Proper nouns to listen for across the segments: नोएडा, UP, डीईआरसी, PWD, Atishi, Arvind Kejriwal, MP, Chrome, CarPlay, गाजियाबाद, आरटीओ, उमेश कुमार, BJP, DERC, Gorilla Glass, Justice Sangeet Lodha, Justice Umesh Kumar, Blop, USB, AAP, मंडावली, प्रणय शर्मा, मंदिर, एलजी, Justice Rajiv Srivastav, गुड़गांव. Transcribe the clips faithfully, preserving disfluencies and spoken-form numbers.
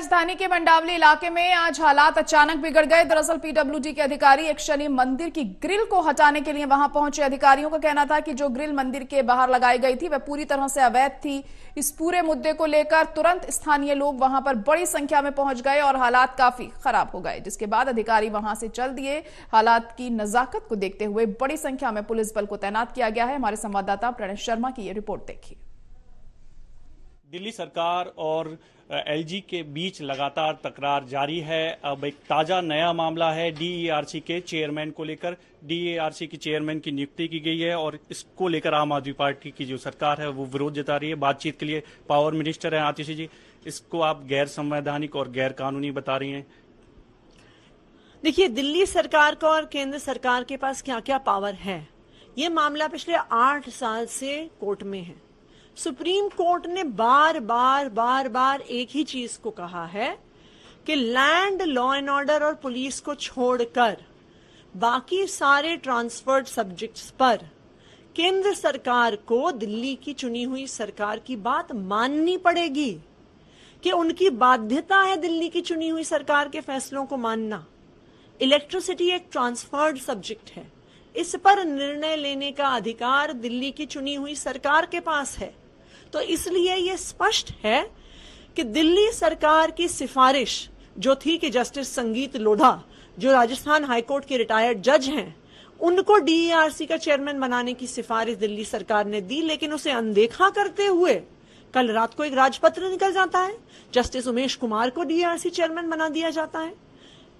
राजधानी के मंडावली इलाके में आज हालात अचानक बिगड़ गए। दरअसल पीडब्ल्यूडी के अधिकारी एक शनि मंदिर की ग्रिल को हटाने के लिए वहां पहुंचे। अधिकारियों का कहना था कि जो ग्रिल मंदिर के बाहर लगाई गई थी वह पूरी तरह से अवैध थी। इस पूरे मुद्दे को लेकर तुरंत स्थानीय लोग वहां पर बड़ी संख्या में पहुंच गए और हालात काफी खराब हो गए, जिसके बाद अधिकारी वहां से चल दिए। हालात की नजाकत को देखते हुए बड़ी संख्या में पुलिस बल को तैनात किया गया है। हमारे संवाददाता प्रणय शर्मा की ये रिपोर्ट देखिए। दिल्ली सरकार और एलजी के बीच लगातार तकरार जारी है। अब एक ताज़ा नया मामला है डीईआरसी के चेयरमैन को लेकर। डीईआरसी के चेयरमैन की नियुक्ति की गई है और इसको लेकर आम आदमी पार्टी की जो सरकार है वो विरोध जता रही है। बातचीत के लिए पावर मिनिस्टर हैं आतिशी जी, इसको आप गैर संवैधानिक और गैर कानूनी बता रही हैं। देखिए, दिल्ली सरकार का और केंद्र सरकार के पास क्या क्या पावर है, ये मामला पिछले आठ साल से कोर्ट में है। सुप्रीम कोर्ट ने बार बार बार बार एक ही चीज को कहा है कि लैंड, लॉ एंड ऑर्डर और पुलिस को छोड़कर बाकी सारे ट्रांसफर्ड सब्जेक्ट्स पर केंद्र सरकार को दिल्ली की चुनी हुई सरकार की बात माननी पड़ेगी कि उनकी बाध्यता है दिल्ली की चुनी हुई सरकार के फैसलों को मानना। इलेक्ट्रिसिटी एक ट्रांसफर्ड सब्जेक्ट है, इस पर निर्णय लेने का अधिकार दिल्ली की चुनी हुई सरकार के पास है। तो इसलिए ये स्पष्ट है कि दिल्ली सरकार की सिफारिश जो थी कि जस्टिस संगीत लोढ़ा, जो राजस्थान हाईकोर्ट के रिटायर्ड जज हैं, उनको डीईआरसी का चेयरमैन बनाने की सिफारिश दिल्ली सरकार ने दी, लेकिन उसे अनदेखा करते हुए कल रात को एक राजपत्र निकल जाता है, जस्टिस उमेश कुमार को डीईआरसी चेयरमैन बना दिया जाता है।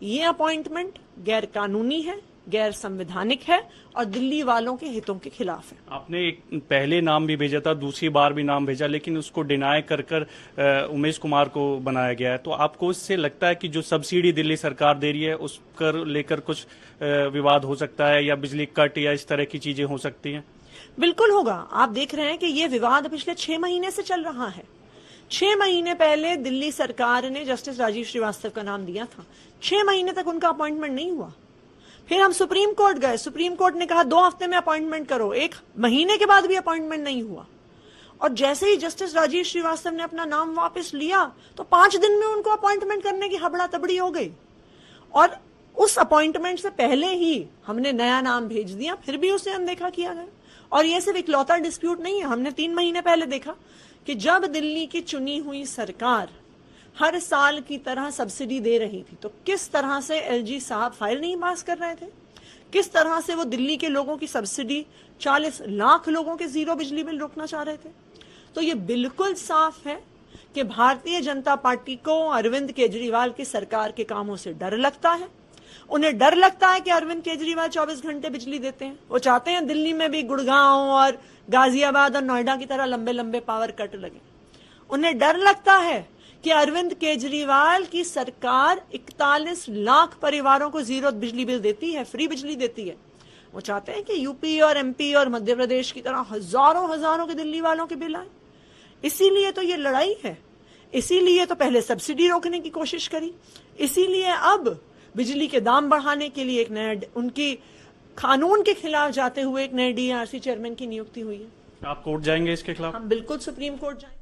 ये अपॉइंटमेंट गैर कानूनी है, गैर संवैधानिक है और दिल्ली वालों के हितों के खिलाफ है। आपने एक पहले नाम भी भेजा था, दूसरी बार भी नाम भेजा, लेकिन उसको डिनाई कर कर उमेश कुमार को बनाया गया है। तो आपको इससे लगता है कि जो सब्सिडी दिल्ली सरकार दे रही है उस पर लेकर कुछ विवाद हो सकता है या बिजली कट या इस तरह की चीजें हो सकती हैं? बिल्कुल होगा। आप देख रहे हैं कि ये विवाद पिछले छह महीने से चल रहा है। छह महीने पहले दिल्ली सरकार ने जस्टिस राजीव श्रीवास्तव का नाम दिया था, छह महीने तक उनका अपॉइंटमेंट नहीं हुआ। फिर हम सुप्रीम कोर्ट गए, सुप्रीम कोर्ट ने कहा दो हफ्ते में अपॉइंटमेंट करो, एक महीने के बाद भी अपॉइंटमेंट नहीं हुआ। और जैसे ही जस्टिस राजीव श्रीवास्तव ने अपना नाम वापस लिया तो पांच दिन में उनको अपॉइंटमेंट करने की हबड़ा तबड़ी हो गई। और उस अपॉइंटमेंट से पहले ही हमने नया नाम भेज दिया, फिर भी उसे अनदेखा किया गया। और यह सिर्फ इकलौता डिस्प्यूट नहीं है, हमने तीन महीने पहले देखा कि जब दिल्ली की चुनी हुई सरकार हर साल की तरह सब्सिडी दे रही थी तो किस तरह से एलजी साहब फाइल नहीं पास कर रहे थे, किस तरह से वो दिल्ली के लोगों की सब्सिडी, चालीस लाख लोगों के जीरो बिजली बिल रोकना चाह रहे थे। तो ये बिल्कुल साफ है कि भारतीय जनता पार्टी को अरविंद केजरीवाल की सरकार के कामों से डर लगता है। उन्हें डर लगता है कि अरविंद केजरीवाल चौबीस घंटे बिजली देते हैं। वो चाहते हैं दिल्ली में भी गुड़गांव और गाजियाबाद और नोएडा की तरह लंबे लंबे पावर कट लगे। उन्हें डर लगता है कि अरविंद केजरीवाल की सरकार इकतालीस लाख परिवारों को जीरो बिजली बिल देती है, फ्री बिजली देती है। वो चाहते हैं कि यूपी और एमपी और मध्य प्रदेश की तरह हजारों हजारों के दिल्ली वालों के बिल आए। इसीलिए तो ये लड़ाई है, इसीलिए तो पहले सब्सिडी रोकने की कोशिश करी, इसीलिए अब बिजली के दाम बढ़ाने के लिए एक नया उनकी कानून के खिलाफ जाते हुए एक नए डीआरसी चेयरमैन की नियुक्ति हुई है। आप कोर्ट जाएंगे इसके खिलाफ? हम बिल्कुल सुप्रीम कोर्ट जाएंगे।